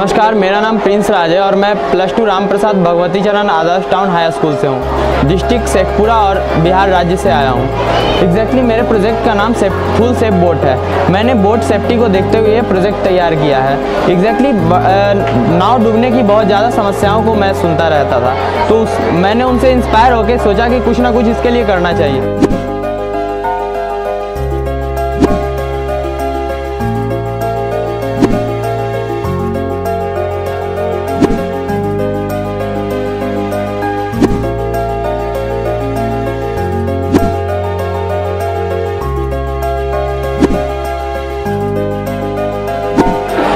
नमस्कार, मेरा नाम प्रिंस राजय और मैं +2 Ram Prasad Bhagwati Charan Adarsh town high school से हूँ। डिस्ट्रिक्ट शेखपुरा और बिहार राज्य से आया हूँ। एग्जैक्टली मेरे प्रोजेक्ट का नाम फुल सेफ बोट है। मैंने बोट सेफ्टी को देखते हुए ये प्रोजेक्ट तैयार किया है। एग्जैक्टली नाव डूबने की बहुत ज़्यादा समस्याओं को मैं सुनता रहता था, तो मैंने उनसे इंस्पायर होकर सोचा कि कुछ ना कुछ इसके लिए करना चाहिए।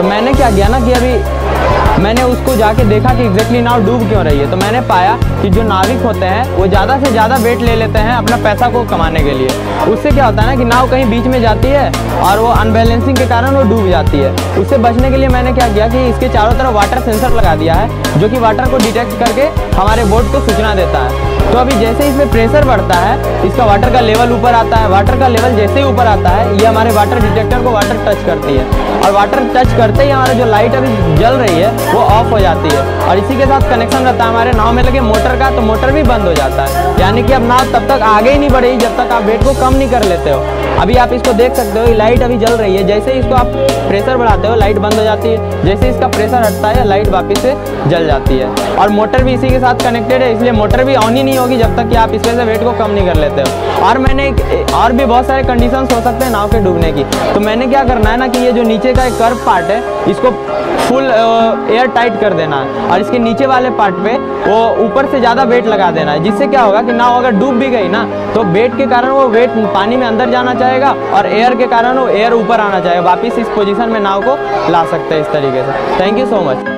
मैंने क्या किया ना कि अभी मैंने उसको जाके देखा कि एग्जैक्टली नाव डूब क्यों रही है, तो मैंने पाया कि जो नाविक होते हैं वो ज़्यादा से ज़्यादा वेट ले लेते हैं अपना पैसा को कमाने के लिए। उससे क्या होता है ना कि नाव कहीं बीच में जाती है और वो अनबैलेंसिंग के कारण वो डूब जाती है। उससे बचने के लिए मैंने क्या किया कि इसके चारों तरफ वाटर सेंसर लगा दिया है, जो कि वाटर को डिटेक्ट करके हमारे बोट को सूचना देता है। तो अभी जैसे इसमें प्रेशर बढ़ता है, इसका वाटर का लेवल ऊपर आता है। वाटर का लेवल जैसे ही ऊपर आता है, ये हमारे वाटर डिटेक्टर को वाटर टच करती है, और वाटर टच करते ही हमारी जो लाइट अभी जल रही है वो ऑफ हो जाती है, और इसी के साथ कनेक्शन रहता है हमारे नाव में लगे मोटर का, तो मोटर भी बंद हो जाता है। यानी कि अब नाव तब तक आगे ही नहीं बढ़ेगी जब तक आप वेट को कम नहीं कर लेते हो। अभी आप इसको देख सकते हो, लाइट अभी जल रही है। जैसे ही इसको आप प्रेशर बढ़ाते हो, लाइट बंद हो जाती है। जैसे इसका प्रेशर हटता है, लाइट वापस से जल जाती है, और मोटर भी इसी के साथ कनेक्टेड है, इसलिए मोटर भी ऑन ही नहीं होगी जब तक कि आप इसमें से वेट को कम नहीं कर लेते हो। और मैंने और भी बहुत सारे कंडीशंस हो सकते हैं नाव के डूबने की, तो मैंने क्या करना है ना कि ये जो नीचे का एक कर्व पार्ट है, इसको फुल एयर टाइट कर देना है, और इसके नीचे वाले पार्ट पे वो ऊपर से ज़्यादा वेट लगा देना है, जिससे क्या होगा कि नाव अगर डूब भी गई ना तो वेट के कारण वो वेट पानी में अंदर जाना चाहेगा, और एयर के कारण वो एयर ऊपर आना चाहेगा, वापस इस पोजीशन में नाव को ला सकते हैं इस तरीके से। Thank you so much.